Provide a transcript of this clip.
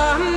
Some